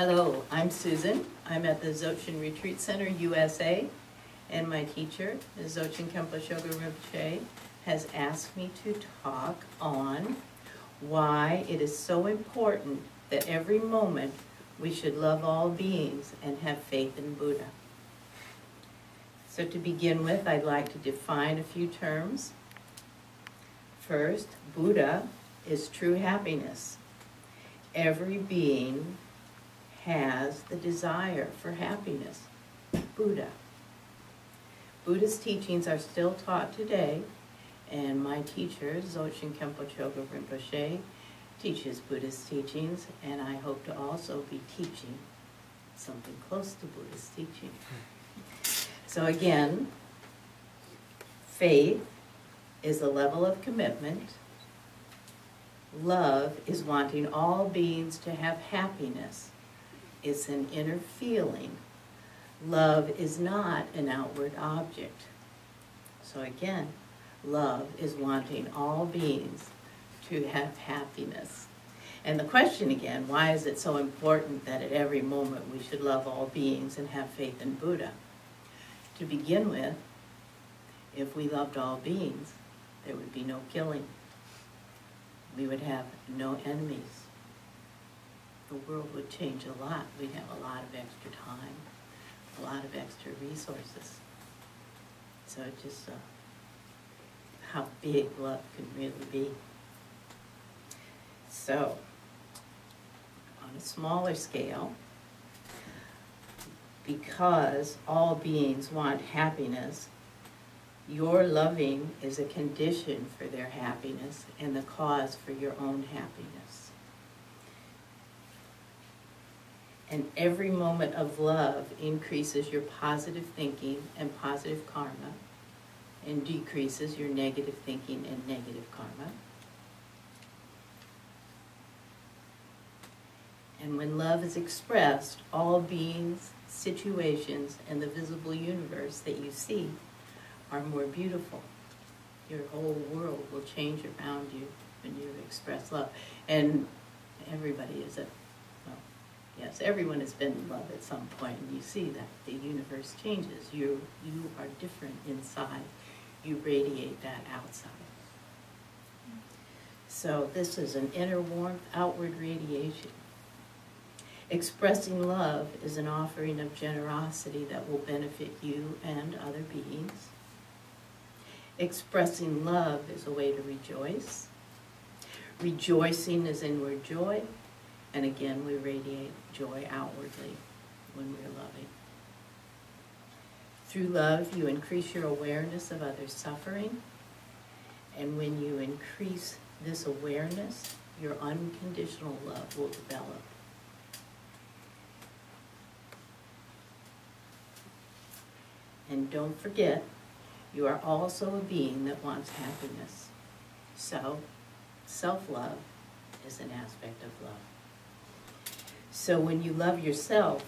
Hello, I'm Susan. I'm at the Dzogchen Retreat Center, USA, and my teacher, Dzogchen Khenpo Choga Rinpoche, has asked me to talk on why it is so important that every moment we should love all beings and have faith in Buddha. So to begin with, I'd like to define a few terms. First, Buddha is true happiness. Every being has the desire for happiness. Buddha. Buddha's teachings are still taught today, and my teacher, Dzogchen Khenpo Choga Rinpoche, teaches Buddhist teachings, and I hope to also be teaching something close to Buddhist teaching. So again, faith is a level of commitment. Love is wanting all beings to have happiness. It's an inner feeling. Love is not an outward object. So again, love is wanting all beings to have happiness. And the question again, why is it so important that at every moment we should love all beings and have faith in Buddha? To begin with, if we loved all beings, there would be no killing. We would have no enemies. The world would change a lot. We'd have a lot of extra time, a lot of extra resources. So it's just how big love can really be. So, on a smaller scale, because all beings want happiness, your loving is a condition for their happiness and the cause for your own happiness. And every moment of love increases your positive thinking and positive karma, and decreases your negative thinking and negative karma. And when love is expressed, all beings, situations, and the visible universe that you see are more beautiful. Your whole world will change around you when you express love. And everybody is everyone has been in love at some point, and you see that the universe changes. You are different inside. You radiate that outside. So this is an inner warmth, outward radiation. Expressing love is an offering of generosity that will benefit you and other beings. Expressing love is a way to rejoice. Rejoicing is inward joy. And again, we radiate joy outwardly when we're loving. Through love, you increase your awareness of others' suffering. And when you increase this awareness, your unconditional love will develop. And don't forget, you are also a being that wants happiness. So, self-love is an aspect of love. So when you love yourself,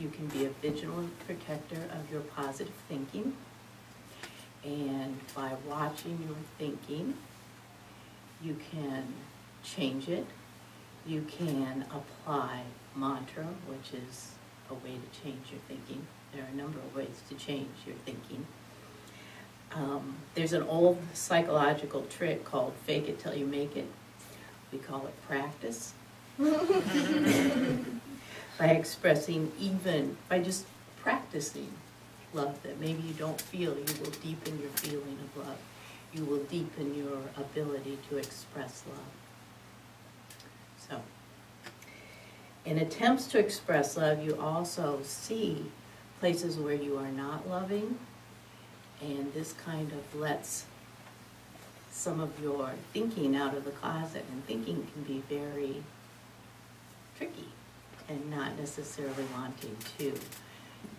you can be a vigilant protector of your positive thinking. And by watching your thinking, you can change it. You can apply mantra, which is a way to change your thinking. There are a number of ways to change your thinking. There's an old psychological trick called fake it till you make it. We call it practice. By just practicing love that maybe you don't feel, you will deepen your feeling of love. You will deepen your ability to express love. So, in attempts to express love, you also see places where you are not loving, and this kind of lets some of your thinking out of the closet, and thinking can be very tricky and not necessarily wanting to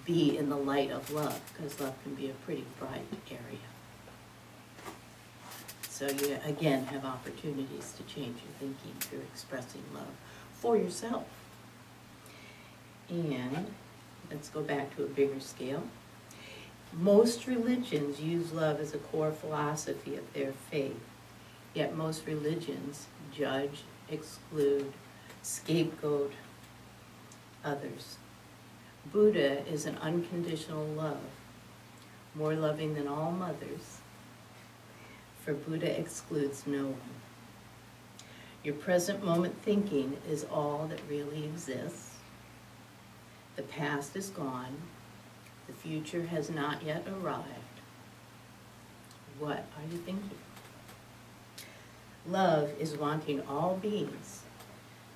be in the light of love, because love can be a pretty bright area. So you again have opportunities to change your thinking through expressing love for yourself. And let's go back to a bigger scale. Most religions use love as a core philosophy of their faith, yet most religions judge, exclude, scapegoat, others. Buddha is an unconditional love, more loving than all mothers, for Buddha excludes no one. Your present moment thinking is all that really exists. The past is gone. The future has not yet arrived. What are you thinking? Love is wanting all beings,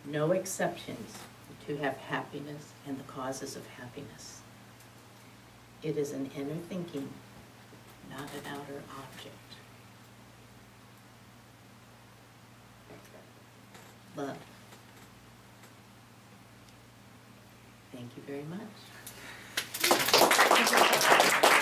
no exceptions, to have happiness and the causes of happiness. It is an inner thinking, not an outer object. Love. Thank you very much.